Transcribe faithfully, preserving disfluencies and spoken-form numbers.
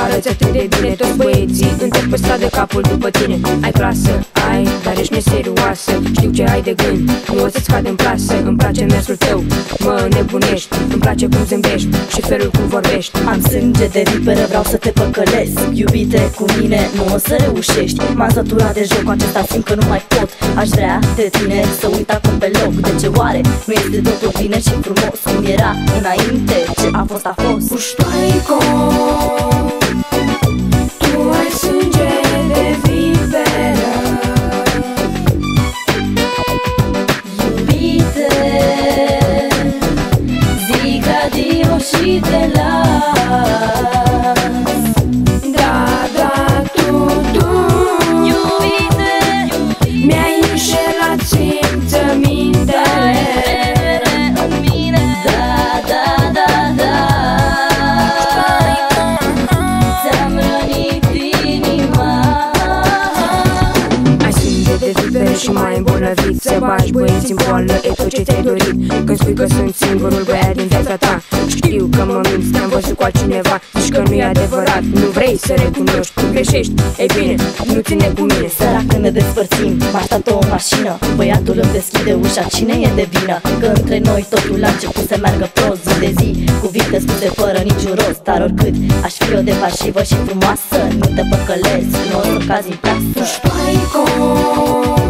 arăți atât de bine, toți băieții întreb pe stradă capul după tine. Ai clasă, ai, dar ești neserioasă. Știu ce ai de gând, cum o să-ți cad în plasă. Îmi place mersul tău, mă nebunești. Îmi place cum zâmbești și felul cum vorbești. Am sânge de viperă, vreau să te păcălesc. Iubite, cu mine nu o să reușești. M-am săturat de jocul acesta, simt că nu mai pot. Aș vrea de tine să uit acum pe loc. De ce oare nu este totul bine și frumos cum era înainte? Ce a fost a fost. Puștoaico, tu ai sânge de viperă. Iubite, zic adio și te las. Da, da, tu, tu, iubite, mi-ai înșelat simțămintea. Și mai îmbolnăvit, să bagi băieți în boală, e tot ce ți-ai dorit. Când spui că sunt singurul băiat din viața ta, știu că mă minți, te-am văzut cu altcineva. Zici că nu-i adevărat, nu vrei să recunoști, tu greșești, ei bine, nu ține cu mine. Sărac, când ne despărțim, m-a stat o mașină. Băiatul îmi deschide ușa, cine e de vină? Că între noi totul a început să meargă prost. Zi de zi, cuvinte spuse fără niciun rost. Dar oricât aș fi eu de pasivă și frumoasă, nu te păcălesc, nu o să cazi în plasă.